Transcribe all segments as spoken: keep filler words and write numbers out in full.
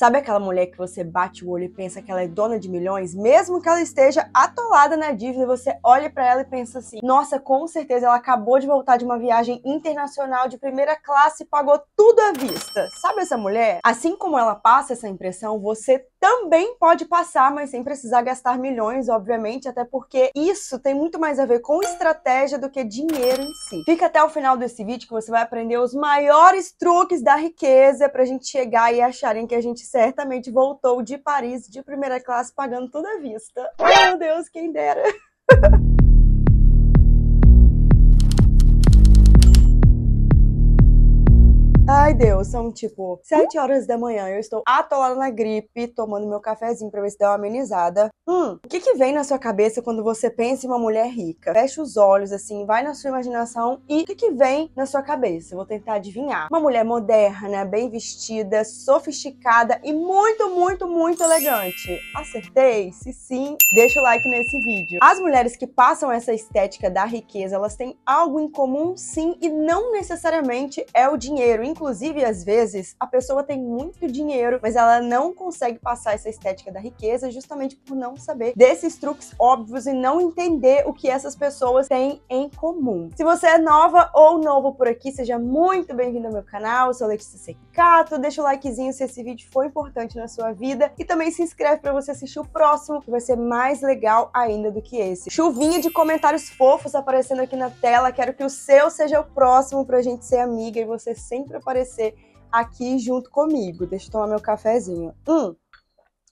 Sabe aquela mulher que você bate o olho e pensa que ela é dona de milhões? Mesmo que ela esteja atolada na dívida, você olha pra ela e pensa assim, nossa, com certeza ela acabou de voltar de uma viagem internacional de primeira classe e pagou tudo à vista. Sabe essa mulher? Assim como ela passa essa impressão, você também pode passar, mas sem precisar gastar milhões, obviamente, até porque isso tem muito mais a ver com estratégia do que dinheiro em si. Fica até o final desse vídeo que você vai aprender os maiores truques da riqueza pra gente chegar e acharem que a gente certamente voltou de Paris de primeira classe pagando tudo à vista. Oh, meu Deus, quem dera! Ai, Deus, são tipo sete horas da manhã, eu estou atolada na gripe, tomando meu cafezinho pra ver se dá uma amenizada. Hum, o que que vem na sua cabeça quando você pensa em uma mulher rica? Fecha os olhos, assim, vai na sua imaginação e o que que vem na sua cabeça? Eu vou tentar adivinhar. Uma mulher moderna, bem vestida, sofisticada e muito, muito, muito elegante. Acertei? Se sim, deixa o like nesse vídeo. As mulheres que passam essa estética da riqueza, elas têm algo em comum, sim, e não necessariamente é o dinheiro. Inclusive, às vezes, a pessoa tem muito dinheiro, mas ela não consegue passar essa estética da riqueza justamente por não saber desses truques óbvios e não entender o que essas pessoas têm em comum. Se você é nova ou novo por aqui, seja muito bem-vindo ao meu canal. Eu sou Letícia Cecato. Deixa o likezinho se esse vídeo foi importante na sua vida e também se inscreve para você assistir o próximo, que vai ser mais legal ainda do que esse. Chuvinha de comentários fofos aparecendo aqui na tela. Quero que o seu seja o próximo pra gente ser amiga e você sempre aparecer aqui junto comigo. Deixa eu tomar meu cafezinho. Hum.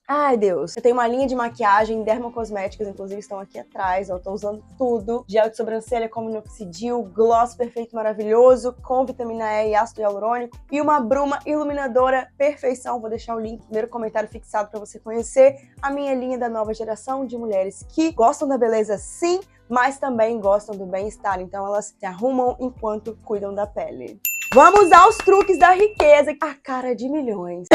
Ai, Deus. Eu tenho uma linha de maquiagem, dermocosméticas, inclusive estão aqui atrás, ó. Eu tô usando tudo. Gel de sobrancelha com minoxidil, gloss perfeito maravilhoso, com vitamina E e ácido hialurônico. E uma bruma iluminadora, perfeição. Vou deixar o link, primeiro comentário fixado pra você conhecer a minha linha da nova geração de mulheres que gostam da beleza sim, mas também gostam do bem-estar. Então elas se arrumam enquanto cuidam da pele. Vamos aos truques da riqueza. A cara de milhões.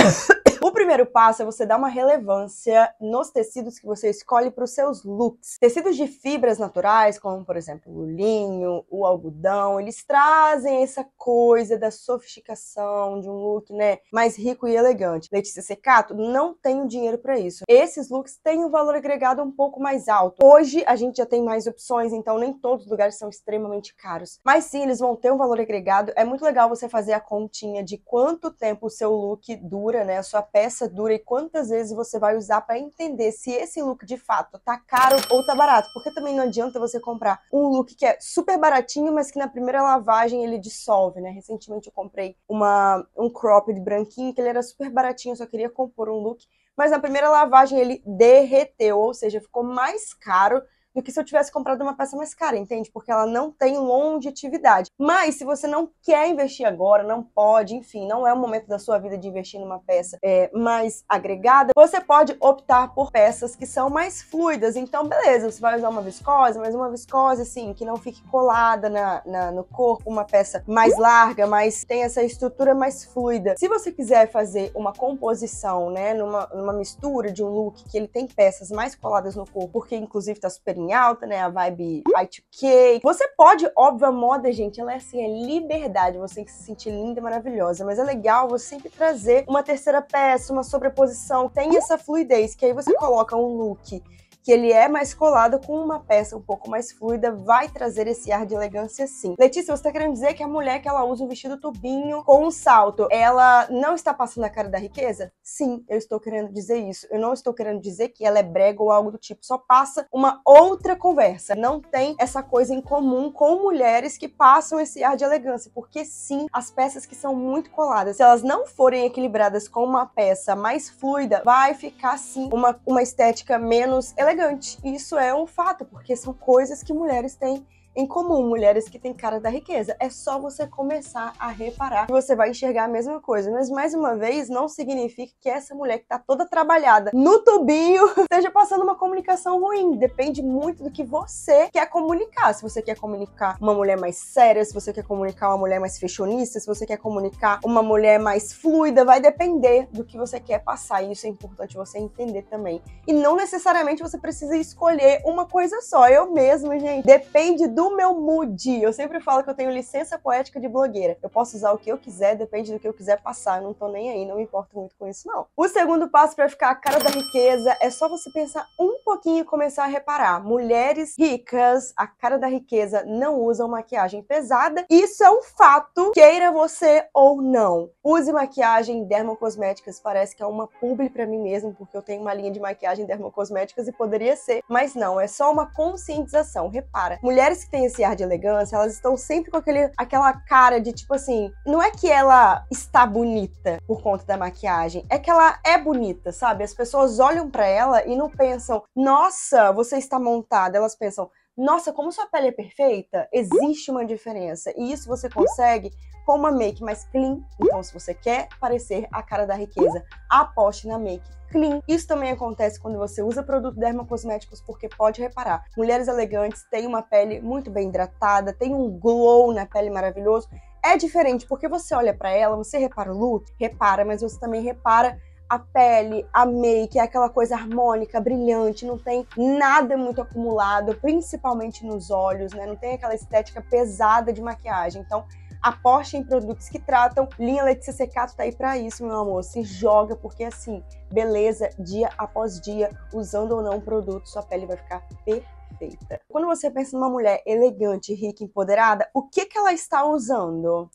O primeiro passo é você dar uma relevância nos tecidos que você escolhe para os seus looks. Tecidos de fibras naturais, como por exemplo o linho, o algodão, eles trazem essa coisa da sofisticação de um look, né, mais rico e elegante. Letícia Cecato, não tenho dinheiro para isso. Esses looks têm um valor agregado um pouco mais alto. Hoje a gente já tem mais opções, então nem todos os lugares são extremamente caros. Mas sim, eles vão ter um valor agregado. É muito legal você fazer a continha de quanto tempo o seu look dura, né, a sua peça dura e quantas vezes você vai usar para entender se esse look de fato tá caro ou tá barato, porque também não adianta você comprar um look que é super baratinho, mas que na primeira lavagem ele dissolve, né? Recentemente eu comprei uma, um cropped branquinho, que ele era super baratinho, eu só queria compor um look, mas na primeira lavagem ele derreteu, ou seja, ficou mais caro do que se eu tivesse comprado uma peça mais cara, entende? Porque ela não tem longevidade. Mas se você não quer investir agora, não pode, enfim, não é o momento da sua vida de investir numa peça é, mais agregada, você pode optar por peças que são mais fluidas. Então, beleza, você vai usar uma viscose, mas uma viscose, assim, que não fique colada na, na, no corpo, uma peça mais larga, mas tem essa estrutura mais fluida. Se você quiser fazer uma composição, né, numa, numa mistura de um look que ele tem peças mais coladas no corpo, porque inclusive tá super em alta, né, a vibe Y dois K. Você pode, óbvio, a moda, gente, ela é assim, é liberdade, você tem que se sentir linda e maravilhosa, mas é legal você sempre trazer uma terceira peça, uma sobreposição, tem essa fluidez, que aí você coloca um look que ele é mais colado com uma peça um pouco mais fluida, vai trazer esse ar de elegância sim. Letícia, você tá querendo dizer que a mulher que ela usa um vestido tubinho com um salto, ela não está passando a cara da riqueza? Sim, eu estou querendo dizer isso. Eu não estou querendo dizer que ela é brega ou algo do tipo, só passa uma outra conversa. Não tem essa coisa em comum com mulheres que passam esse ar de elegância, porque sim, as peças que são muito coladas, se elas não forem equilibradas com uma peça mais fluida, vai ficar sim uma, uma estética menos elegante. Elegante. Isso é um fato, porque são coisas que mulheres têm em comum, mulheres que têm cara da riqueza. É só você começar a reparar que você vai enxergar a mesma coisa. Mas, mais uma vez, não significa que essa mulher que tá toda trabalhada no tubinho esteja passando uma comunicação ruim. Depende muito do que você quer comunicar. Se você quer comunicar uma mulher mais séria, se você quer comunicar uma mulher mais fashionista, se você quer comunicar uma mulher mais fluida, vai depender do que você quer passar. E isso é importante você entender também. E não necessariamente você precisa escolher uma coisa só. Eu mesma, gente, depende do do meu mood. Eu sempre falo que eu tenho licença poética de blogueira. Eu posso usar o que eu quiser, depende do que eu quiser passar. Eu não tô nem aí, não me importo muito com isso, não. O segundo passo pra ficar a cara da riqueza é só você pensar um pouquinho e começar a reparar. Mulheres ricas, a cara da riqueza, não usam maquiagem pesada. Isso é um fato, queira você ou não. Use maquiagem dermocosméticas. Parece que é uma publi pra mim mesmo, porque eu tenho uma linha de maquiagem dermocosméticas e poderia ser, mas não. É só uma conscientização. Repara, mulheres que têm esse ar de elegância, elas estão sempre com aquele, aquela cara de tipo assim, não é que ela está bonita por conta da maquiagem, é que ela é bonita, sabe? As pessoas olham pra ela e não pensam, nossa, você está montada. Elas pensam, nossa, como sua pele é perfeita, existe uma diferença. E isso você consegue com uma make mais clean. Então, se você quer parecer a cara da riqueza, aposte na make clean. Isso também acontece quando você usa produtos dermocosméticos, porque pode reparar, mulheres elegantes têm uma pele muito bem hidratada, tem um glow na pele maravilhoso. É diferente, porque você olha pra ela, você repara o look, repara, mas você também repara a pele, a make, é aquela coisa harmônica, brilhante, não tem nada muito acumulado, principalmente nos olhos, né? Não tem aquela estética pesada de maquiagem. Então, aposte em produtos que tratam. Linha Letícia Cecato tá aí pra isso, meu amor. Se joga, porque assim, beleza, dia após dia, usando ou não um produto, sua pele vai ficar perfeita. Quando você pensa numa mulher elegante, rica, empoderada, o que que ela está usando?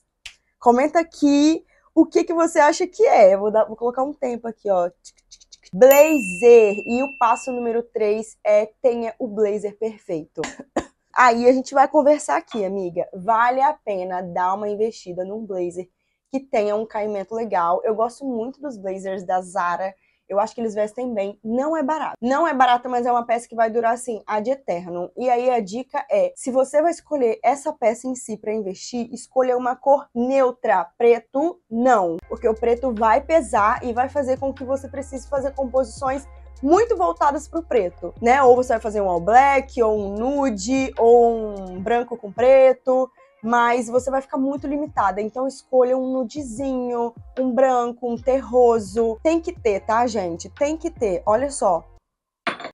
Comenta aqui. O que que você acha que é? Eu vou, dar, vou colocar um tempo aqui, ó. Blazer. E o passo número três é tenha o blazer perfeito. Aí a gente vai conversar aqui, amiga. Vale a pena dar uma investida num blazer que tenha um caimento legal. Eu gosto muito dos blazers da Zara. Eu acho que eles vestem bem. Não é barato. Não é barato, mas é uma peça que vai durar, assim, ad eternum. E aí a dica é, se você vai escolher essa peça em si pra investir, escolha uma cor neutra. Preto, não. Porque o preto vai pesar e vai fazer com que você precise fazer composições muito voltadas pro preto, né? Ou você vai fazer um all black, ou um nude, ou um branco com preto, mas você vai ficar muito limitada. Então escolha um nudezinho, um branco, um terroso. Tem que ter, tá, gente? Tem que ter. Olha só.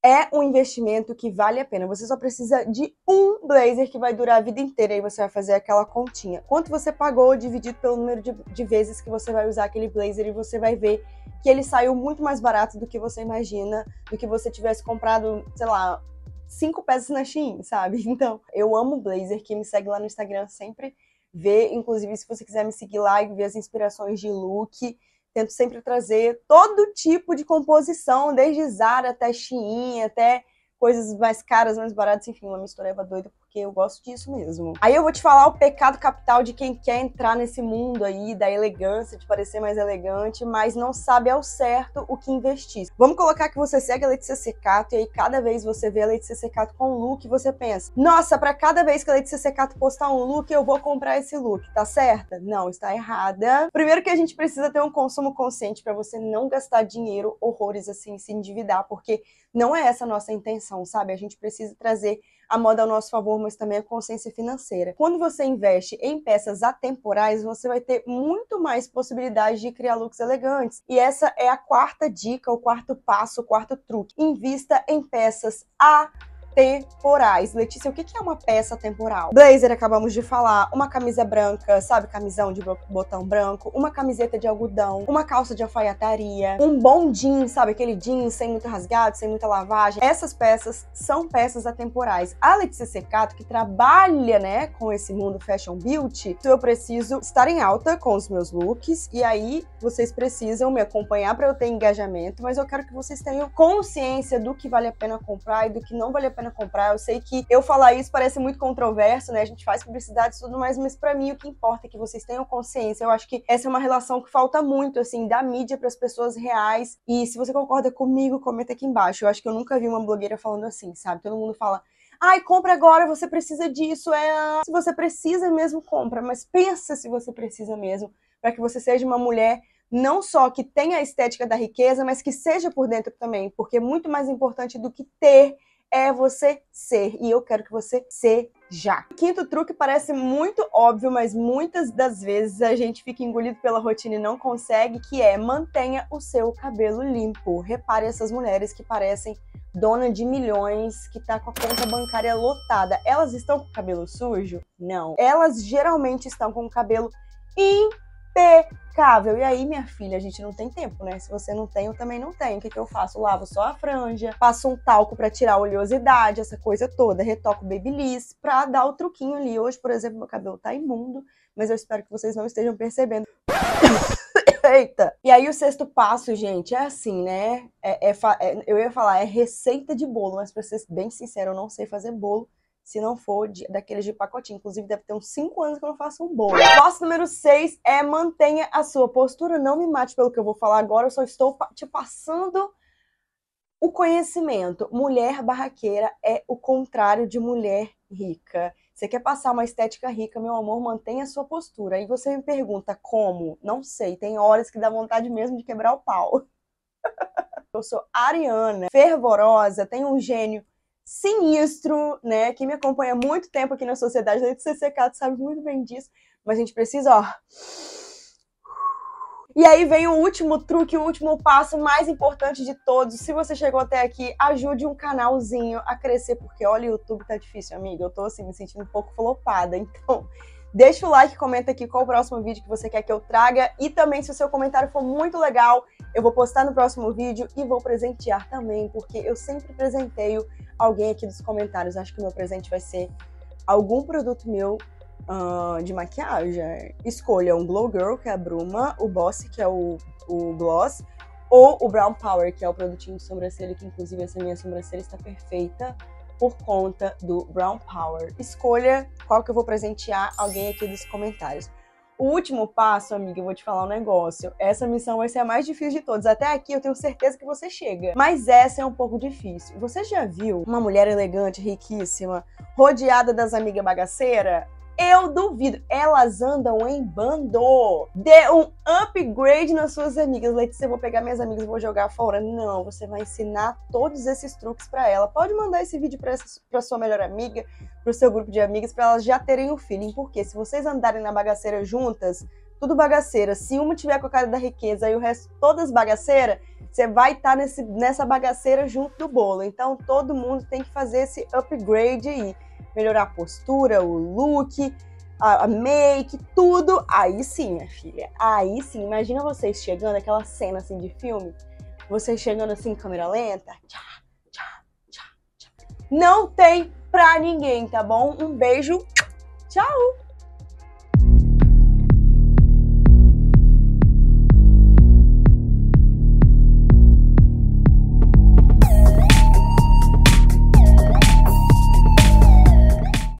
É um investimento que vale a pena. Você só precisa de um blazer que vai durar a vida inteira. E você vai fazer aquela continha. Quanto você pagou, dividido pelo número de, de vezes que você vai usar aquele blazer. E você vai ver que ele saiu muito mais barato do que você imagina. Do que você tivesse comprado, sei lá, cinco peças na Shein, sabe? Então, eu amo blazer. Quem me segue lá no Instagram sempre vê. Inclusive, se você quiser me seguir lá e ver as inspirações de look... Tento sempre trazer todo tipo de composição, desde Zara até Shein, até coisas mais caras, mais baratas, enfim, uma mistureba doida, porque eu gosto disso mesmo. Aí eu vou te falar o pecado capital de quem quer entrar nesse mundo aí da elegância, de parecer mais elegante, mas não sabe ao certo o que investir. Vamos colocar que você segue a Letícia Cecato, e aí cada vez você vê a Letícia Cecato com um look, você pensa, nossa, pra cada vez que a Letícia Cecato postar um look, eu vou comprar esse look, tá certa? Não, está errada. Primeiro que a gente precisa ter um consumo consciente pra você não gastar dinheiro, horrores assim, se endividar, porque não é essa a nossa intenção, sabe? A gente precisa trazer a moda ao nosso favor, mas também a consciência financeira. Quando você investe em peças atemporais, você vai ter muito mais possibilidade de criar looks elegantes. E essa é a quarta dica, o quarto passo, o quarto truque. Invista em peças atemporais. Letícia, o que é uma peça atemporal? Blazer, acabamos de falar. Uma camisa branca, sabe? Camisão de botão branco. Uma camiseta de algodão. Uma calça de alfaiataria. Um bom jeans, sabe? Aquele jeans sem muito rasgado, sem muita lavagem. Essas peças são peças atemporais. A Letícia Cecato, que trabalha, né, com esse mundo fashion beauty, eu preciso estar em alta com os meus looks. E aí, vocês precisam me acompanhar para eu ter engajamento. Mas eu quero que vocês tenham consciência do que vale a pena comprar e do que não vale a pena comprar. Eu sei que eu falar isso parece muito controverso, né? A gente faz publicidade e tudo mais, mas pra mim o que importa é que vocês tenham consciência. Eu acho que essa é uma relação que falta muito, assim, da mídia pras pessoas reais. E se você concorda comigo, comenta aqui embaixo. Eu acho que eu nunca vi uma blogueira falando assim, sabe? Todo mundo fala, ai, compra agora, você precisa disso. É... Se você precisa mesmo, compra. Mas pensa se você precisa mesmo, pra que você seja uma mulher não só que tenha a estética da riqueza, mas que seja por dentro também. Porque é muito mais importante do que ter é você ser, e eu quero que você seja. Quinto truque parece muito óbvio, mas muitas das vezes a gente fica engolido pela rotina e não consegue, que é mantenha o seu cabelo limpo. Repare essas mulheres que parecem dona de milhões que tá com a conta bancária lotada. Elas estão com o cabelo sujo? Não. Elas geralmente estão com o cabelo impecável. E aí, minha filha, a gente não tem tempo, né? Se você não tem, eu também não tenho. O que que eu faço? Eu lavo só a franja, passo um talco pra tirar a oleosidade, essa coisa toda. Retoco o Babyliss pra dar o truquinho ali. Hoje, por exemplo, meu cabelo tá imundo, mas eu espero que vocês não estejam percebendo. Eita! E aí o sexto passo, gente, é assim, né? É, é, é, eu ia falar, é receita de bolo, mas pra ser bem sincero, eu não sei fazer bolo se não for de, daqueles de pacotinho. Inclusive, deve ter uns cinco anos que eu não faço um bolo. Passo número seis é mantenha a sua postura. Não me mate pelo que eu vou falar agora, eu só estou te passando o conhecimento. Mulher barraqueira é o contrário de mulher rica. Você quer passar uma estética rica, meu amor, mantenha a sua postura. Aí você me pergunta como? Não sei, tem horas que dá vontade mesmo de quebrar o pau. Eu sou Ariana, fervorosa, tenho um gênio sinistro, né, que me acompanha há muito tempo aqui na sociedade. Letícia Cecato sabe muito bem disso, mas a gente precisa, ó... E aí vem o último truque, o último passo mais importante de todos. Se você chegou até aqui, ajude um canalzinho a crescer, porque olha, o YouTube tá difícil, amiga. Eu tô assim, me sentindo um pouco flopada. Então, deixa o like, comenta aqui qual o próximo vídeo que você quer que eu traga. E também, se o seu comentário for muito legal, eu vou postar no próximo vídeo e vou presentear também, porque eu sempre presenteio alguém aqui dos comentários. Acho que o meu presente vai ser algum produto meu. Uh, de maquiagem, escolha um Glow Girl, que é a bruma, o Boss, que é o, o gloss, ou o Brown Power, que é o produtinho de sobrancelha, que inclusive essa minha sobrancelha está perfeita por conta do Brown Power. Escolha qual que eu vou presentear alguém aqui dos comentários. O último passo, amiga, eu vou te falar um negócio. Essa missão vai ser a mais difícil de todas. Até aqui eu tenho certeza que você chega. Mas essa é um pouco difícil. Você já viu uma mulher elegante, riquíssima, rodeada das amigas bagaceiras? Eu duvido. Elas andam em bando. Dê um upgrade nas suas amigas. Letícia, eu vou pegar minhas amigas e vou jogar fora. Não, você vai ensinar todos esses truques pra ela. Pode mandar esse vídeo pra, essa, pra sua melhor amiga, pro seu grupo de amigas, pra elas já terem o feeling. Porque se vocês andarem na bagaceira juntas, tudo bagaceira. Se uma tiver com a cara da riqueza e o resto todas bagaceira, você vai estar nesse, nessa bagaceira junto do bolo. Então todo mundo tem que fazer esse upgrade aí. Melhorar a postura, o look, a make, tudo. Aí sim, minha filha, aí sim. Imagina vocês chegando, aquela cena assim de filme, vocês chegando assim em câmera lenta. Tchá, tchá, tchá, tchá. Não tem pra ninguém, tá bom? Um beijo, tchau!